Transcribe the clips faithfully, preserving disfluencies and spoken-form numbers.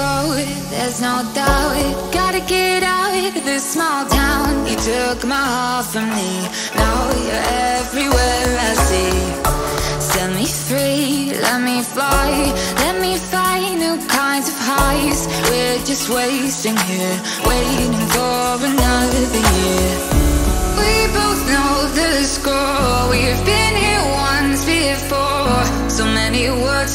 go, there's no doubt. Gotta get out of this small town. You took my heart from me, now you're everywhere I see. Set me free, let me fly, let me find new kinds of highs. We're just wasting here, waiting for another year. We both know the score, we've been here once before. So many words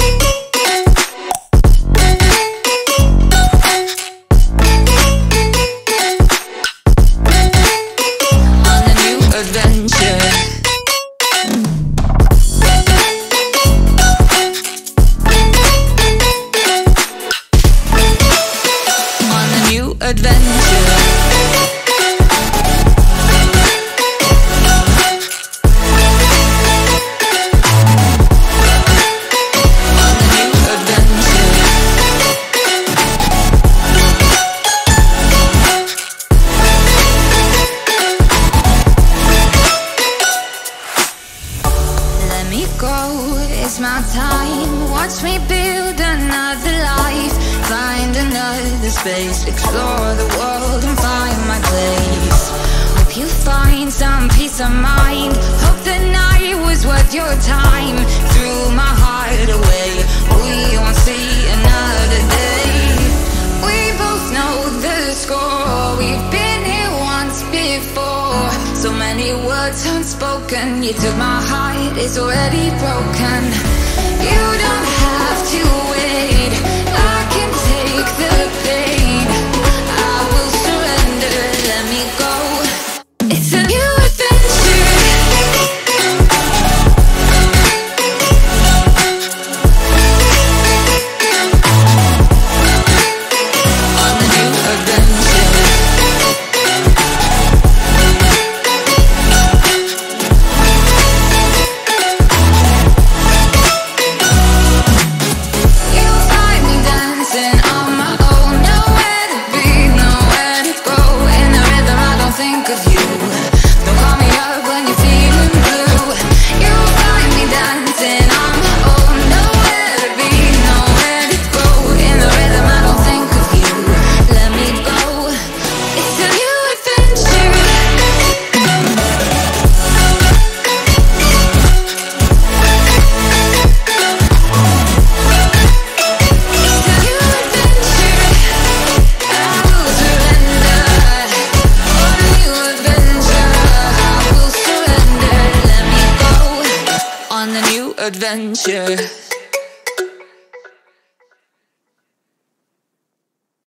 Explore the world and find my place. Hope you find some peace of mind. Hope the night was worth your time. Threw my heart away, we won't see another day. We both know the score, we've been here once before. So many words unspoken, you took my heart, it's already broken. You don't have to wait, I can take the pain. Adventure.